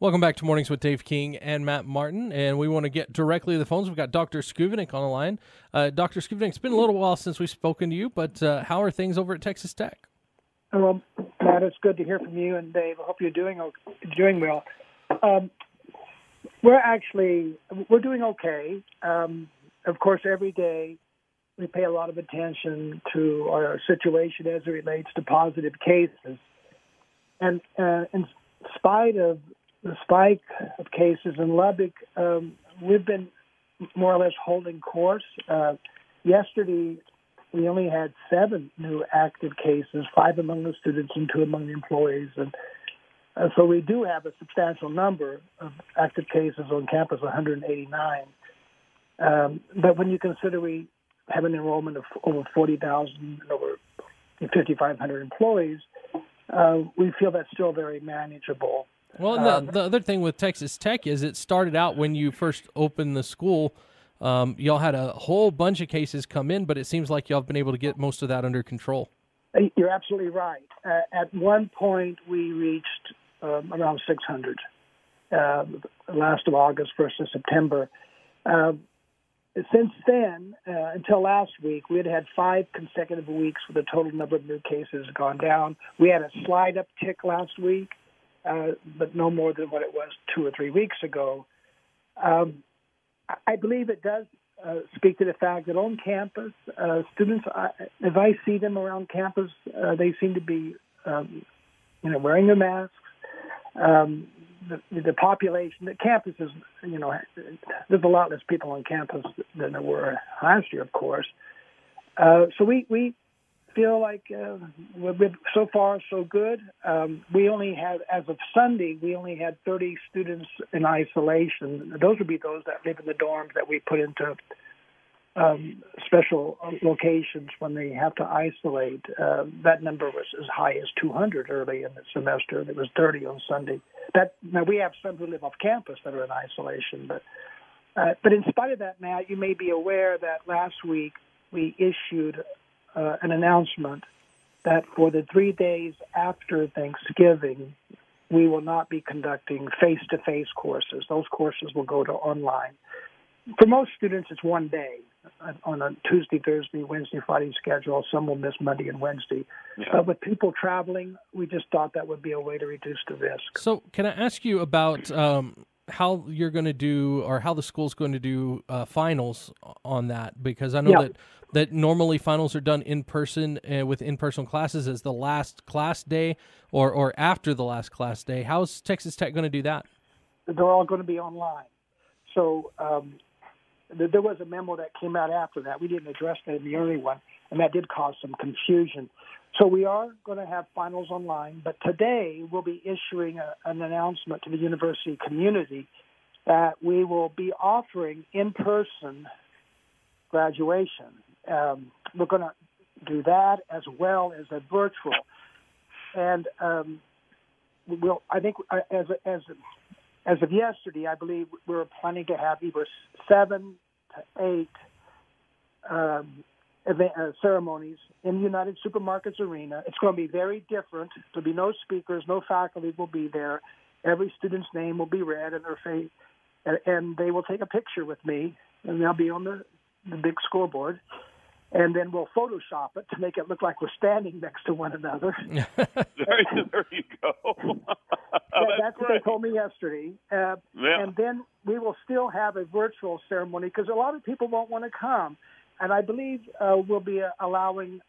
Welcome back to Mornings with Dave King and Matt Martin, and we want to get directly to the phones. We've got Dr. Schovanec on the line. Dr. Schovanec, it's been a little while since we've spoken to you, but how are things over at Texas Tech? Well, Matt, it's good to hear from you, and Dave, I hope you're doing well. We're doing okay. Of course, every day we pay a lot of attention to our situation as it relates to positive cases, and in spite of the spike of cases in Lubbock, we've been more or less holding course. Yesterday, we only had 7 new active cases, 5 among the students and 2 among the employees. And so we do have a substantial number of active cases on campus, 189. But when you consider we have an enrollment of over 40,000 and over 5,500 employees, we feel that's still very manageable. Well, and the other thing with Texas Tech is it started out when you first opened the school, y'all had a whole bunch of cases come in, but it seems like y'all have been able to get most of that under control. You're absolutely right. At one point, we reached around 600 last of August, 1st of September. Since then, until last week, we had 5 consecutive weeks with the total number of new cases gone down. We had a slight uptick last week. But no more than what it was 2 or 3 weeks ago. I believe it does speak to the fact that on campus, students, as I see them around campus, they seem to be, wearing their masks. The population, the campus is, there's a lot less people on campus than there were last year, of course. So we feel like so far so good. We only had, as of Sunday, we only had 30 students in isolation. Those would be those that live in the dorms that we put into special locations when they have to isolate. That number was as high as 200 early in the semester, and it was 30 on Sunday. Now we have some who live off campus that are in isolation, but in spite of that, Matt, you may be aware that last week we issued an announcement that for the 3 days after Thanksgiving, we will not be conducting face-to-face courses. Those courses will go to online. For most students, it's 1 day on a Tuesday, Thursday, Wednesday, Friday schedule. Some will miss Monday and Wednesday. Yeah. But with people traveling, we just thought that would be a way to reduce the risk. So can I ask you about how you're going to do, or how the school's going to do finals on that? Because I know that normally finals are done in person with in-person classes as the last class day or after the last class day. How's Texas Tech going to do that? They're all going to be online. So there was a memo that came out after that. We didn't address that in the early one, and that did cause some confusion. So we are going to have finals online, but today we'll be issuing an announcement to the university community that we will be offering in-person graduation. We're going to do that as well as a virtual. And as of yesterday, I believe we were planning to have either 7 to 8 ceremonies in United Supermarkets Arena. It's going to be very different. There'll be no speakers, no faculty will be there. Every student's name will be read and their face, and they will take a picture with me, and they'll be on the big scoreboard. And then we'll Photoshop it to make it look like we're standing next to one another. There you go. That's what they told me yesterday. And then we will still have a virtual ceremony because a lot of people won't want to come. And I believe we'll be allowing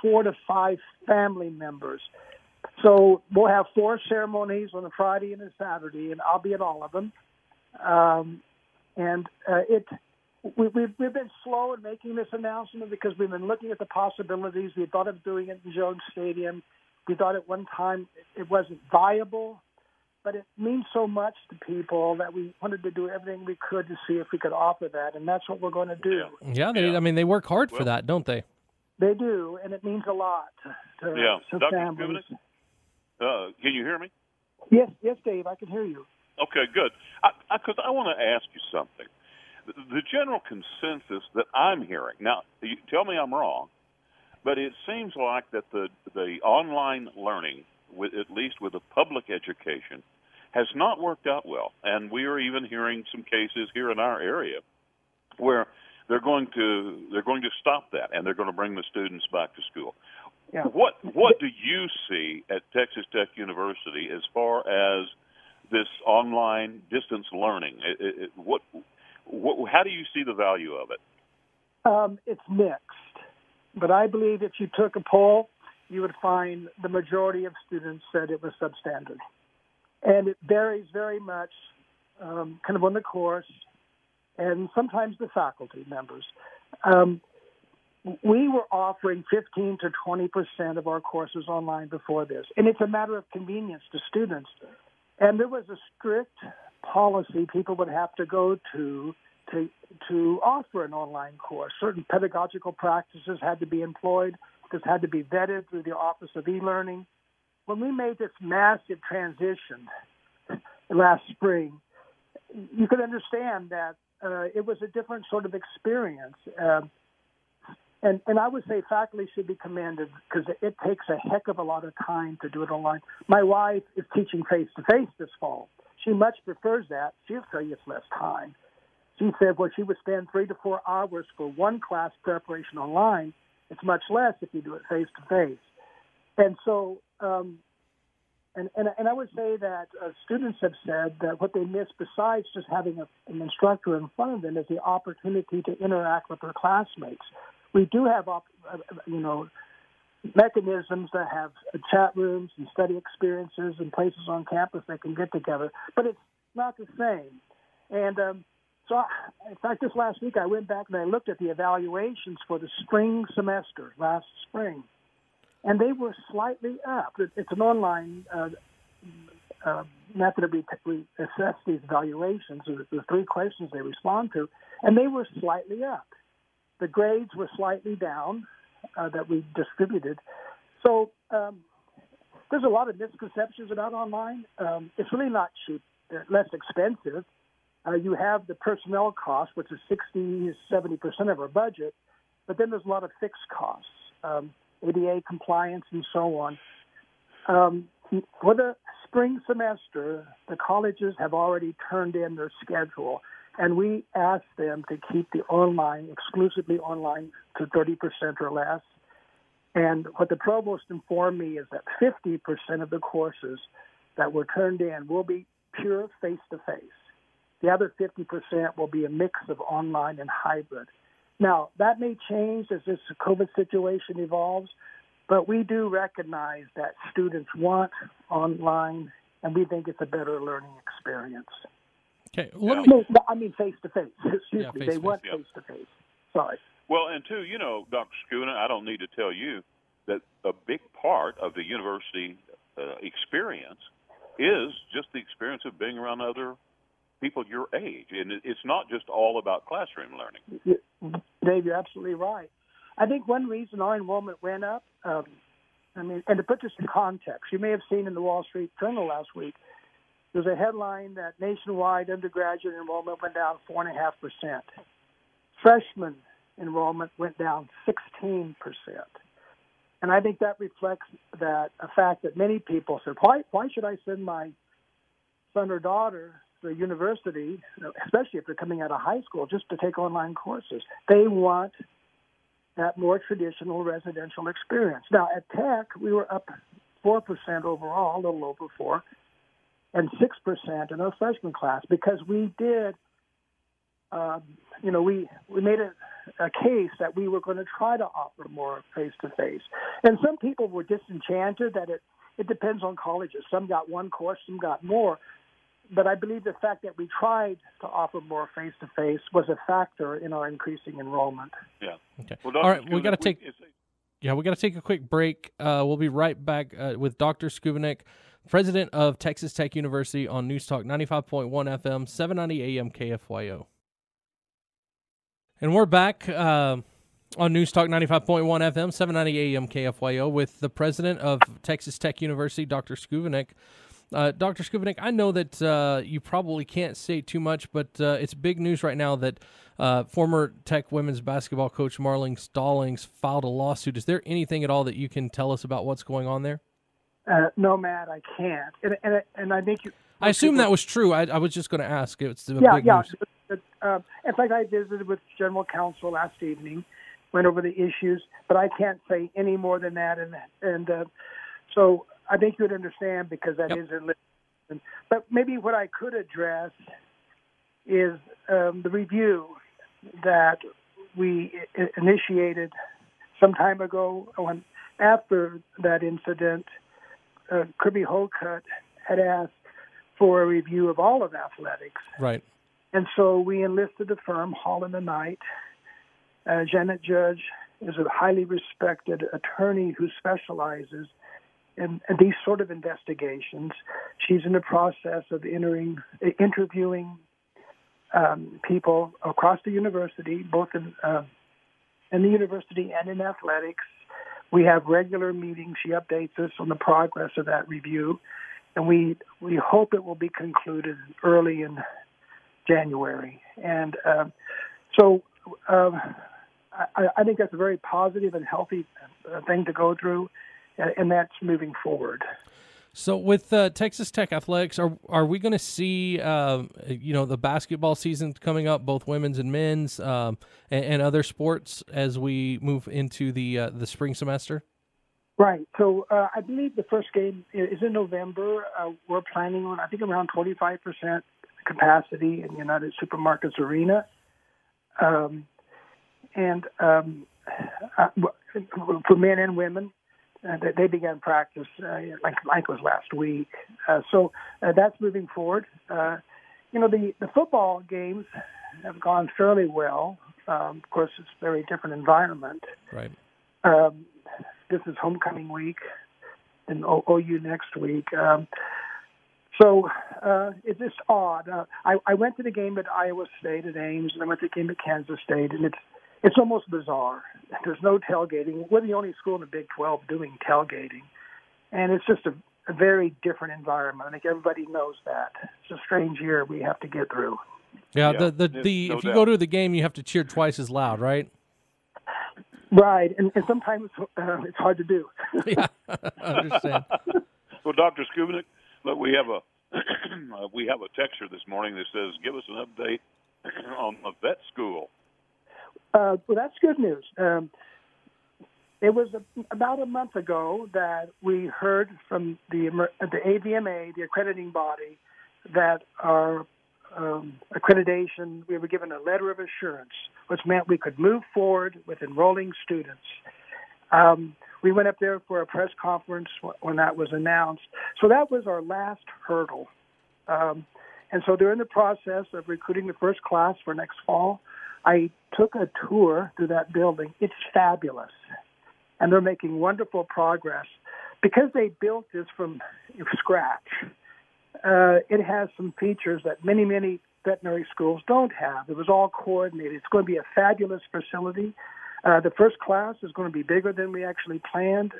4 to 5 family members. So we'll have 4 ceremonies on a Friday and a Saturday, and I'll be at all of them. We've been slow in making this announcement because we've been looking at the possibilities. We thought of doing it in Jones Stadium. We thought at one time it wasn't viable, but it means so much to people that we wanted to do everything we could to see if we could offer that, and that's what we're going to do. Yeah, they work hard for that, don't they? They do, and it means a lot to Dr. families. Can you hear me? Yes, Dave, I can hear you. Okay, good. Because I want to ask you something. The general consensus that I'm hearing, now, you tell me I'm wrong, but it seems like that the online learning, at least with the public education, has not worked out well. And we are even hearing some cases here in our area where they're going to stop that, and they're going to bring the students back to school. Yeah. What do you see at Texas Tech University as far as this online distance learning? How do you see the value of it? It's mixed, but I believe if you took a poll, you would find the majority of students said it was substandard. And it varies very much kind of on the course and sometimes the faculty members. We were offering 15 to 20% of our courses online before this, and it's a matter of convenience to students. And there was a strict policy people would have to go to offer an online course. Certain pedagogical practices had to be employed. This had to be vetted through the Office of E-Learning. When we made this massive transition last spring, you could understand that it was a different sort of experience. And I would say faculty should be commended because it takes a heck of a lot of time to do it online. My wife is teaching face-to-face this fall. She much prefers that. She'll tell you it's less time. She said, well, she would spend 3 to 4 hours for one class preparation online. It's much less if you do it face-to-face. And so, and I would say that students have said that what they miss besides just having an instructor in front of them is the opportunity to interact with their classmates. We do have, mechanisms that have chat rooms and study experiences and places on campus they can get together, but it's not the same. And so, in fact, this last week I went back and I looked at the evaluations for the spring semester last spring, and they were slightly up. It's an online method of we assess these evaluations, the three questions they respond to, and they were slightly up. The grades were slightly down that we distributed. So there's a lot of misconceptions about online. It's really not cheap. They're less expensive. You have the personnel cost, which is 60 to 70% of our budget, but then there's a lot of fixed costs, ADA compliance and so on. For the spring semester, the colleges have already turned in their schedule, and we asked them to keep the online, exclusively online, to 30% or less. And what the provost informed me is that 50% of the courses that were turned in will be pure face-to-face. The other 50% will be a mix of online and hybrid. Now, that may change as this COVID situation evolves, but we do recognize that students want online, and we think it's a better learning experience. Okay, I mean face-to-face. Excuse me, they want face-to-face. Sorry. Well, and two, Dr. Schovanec, I don't need to tell you that a big part of the university experience is just the experience of being around other people your age, and it's not just all about classroom learning. Dave, you're absolutely right. I think one reason our enrollment went up, and to put this in context, you may have seen in the Wall Street Journal last week, there's a headline that nationwide undergraduate enrollment went down 4.5%. Freshman enrollment went down 16%. And I think that reflects that a fact that many people said, why should I send my son or daughter to a university, especially if they're coming out of high school, just to take online courses? They want that more traditional residential experience. Now, at Tech, we were up 4% overall, a little over 4%. And 6% in our freshman class, because we did, we made a case that we were going to try to offer more face-to-face. And some people were disenchanted that it depends on colleges. Some got one course, some got more. But I believe the fact that we tried to offer more face-to-face was a factor in our increasing enrollment. Yeah. Okay. Well, all right, we got to take... Yeah, we got to take a quick break. We'll be right back with Dr. Schovanec, president of Texas Tech University, on News Talk 95.1 FM, 790 AM KFYO. And we're back on News Talk 95.1 FM, 790 AM KFYO with the president of Texas Tech University, Dr. Schovanec. Dr. Schovanec, I know that you probably can't say too much, but it's big news right now that former Tech women's basketball coach Marlene Stallings filed a lawsuit. Is there anything at all that you can tell us about what's going on there? No, Matt, I can't. And I think I assume that was true. I was just going to ask. It's big news. In fact, I visited with general counsel last evening, went over the issues, but I can't say any more than that. So I think you would understand because that is their list. But maybe what I could address is the review that we initiated some time ago after that incident. Kirby Holcutt had asked for a review of all of athletics. Right. And so we enlisted the firm, Hall and Knight. Janet Judge is a highly respected attorney who specializes in these sort of investigations. She's in the process of interviewing people across the university, both in the university and in athletics. We have regular meetings. She updates us on the progress of that review, and we hope it will be concluded early in January. And I think that's a very positive and healthy thing to go through, and that's moving forward. So with Texas Tech athletics, are we going to see the basketball season coming up, both women's and men's, and other sports as we move into the spring semester? Right. So I believe the first game is in November. We're planning on, I think, around 25% capacity in United Supermarkets Arena. For men and women, they began practice like was last week. So that's moving forward. The football games have gone fairly well. Of course, it's a very different environment. Right. This is homecoming week and OU next week. So it's just odd. I went to the game at Iowa State at Ames, and I went to the game at Kansas State, and it's almost bizarre. There's no tailgating. We're the only school in the Big 12 doing tailgating, and it's just a very different environment. I think everybody knows that. It's a strange year we have to get through. Yeah, if you go to the game, you have to cheer twice as loud, right? Right, and sometimes it's hard to do. Yeah, I understand. Well, Dr. Schovanec, look, we have a texter this morning that says, "Give us an update on the vet school." Well, that's good news. It was about a month ago that we heard from the AVMA, the accrediting body, that our accreditation, we were given a letter of assurance, which meant we could move forward with enrolling students. We went up there for a press conference when that was announced. So that was our last hurdle. And so they're in the process of recruiting the first class for next fall. I took a tour through that building. It's fabulous. And they're making wonderful progress. Because they built this from scratch, it has some features that many, many veterinary schools don't have. It was all coordinated. It's going to be a fabulous facility. The first class is going to be bigger than we actually planned.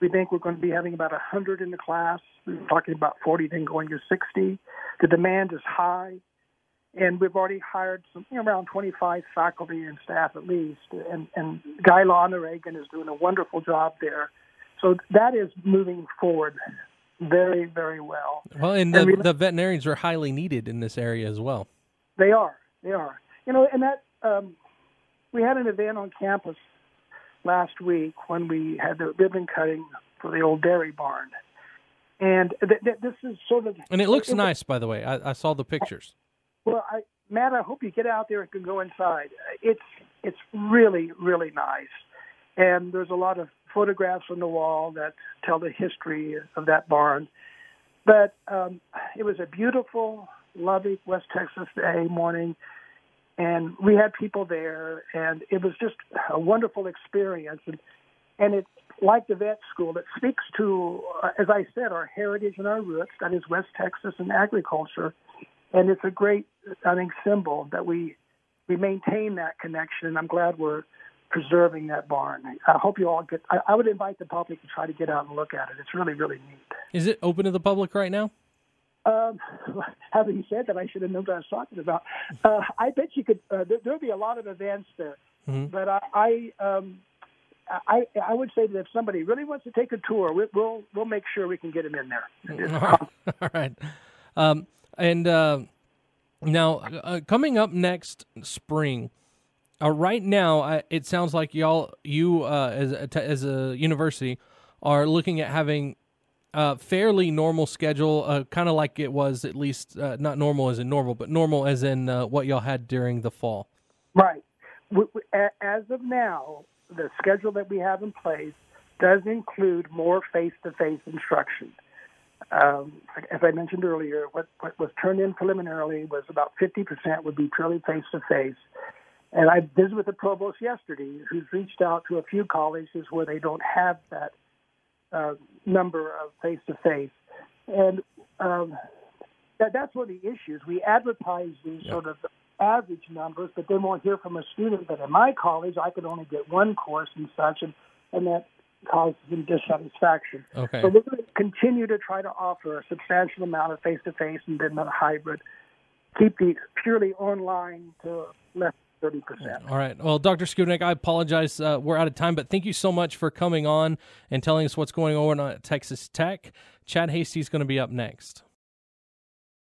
We think we're going to be having about 100 in the class. We were talking about 40, then going to 60. The demand is high, and we've already hired around 25 faculty and staff at least. And Guy Loneragan is doing a wonderful job there. So that is moving forward very, very well. Well, and the veterinarians are highly needed in this area as well. They are. We had an event on campus last week when we had the ribbon cutting for the old dairy barn. And this is sort of... And it looks nice, by the way. I saw the pictures. Well, Matt, I hope you get out there and can go inside. It's really, really nice. And there's a lot of photographs on the wall that tell the history of that barn. But it was a beautiful, lovely West Texas day morning. And we had people there, and it was just a wonderful experience. And it's like the vet school. It speaks to, as I said, our heritage and our roots. That is West Texas and agriculture. And it's a great, I think, symbol that we maintain that connection. And I'm glad we're preserving that barn. I hope you all get, I would invite the public to try to get out and look at it. It's really, really neat. Is it open to the public right now? Having said that, I should have known what I was talking about. I bet you could. There'll be a lot of events there, mm-hmm. But I would say that if somebody really wants to take a tour, we'll make sure we can get them in there. All right. Now, coming up next spring, right now, it sounds like as a university are looking at having a fairly normal schedule, kind of like it was, at least not normal as in normal, but normal as in what y'all had during the fall. Right. As of now, the schedule that we have in place does include more face-to-face instruction. As I mentioned earlier, what was turned in preliminarily was about 50% would be purely face-to-face. And I visited with the provost yesterday, who's reached out to a few colleges where they don't have that number of face-to-face. And that's one of the issues. We advertise these sort of average numbers, but then we'll hear from a student that in my college I could only get one course and such, and that causes them dissatisfaction. Okay. So we're going to continue to try to offer a substantial amount of face-to-face and then a hybrid. Keep the purely online to less than 30%. All right. Well, Dr. Schovanec, I apologize. We're out of time, but thank you so much for coming on and telling us what's going on at Texas Tech. Chad Hastie's going to be up next.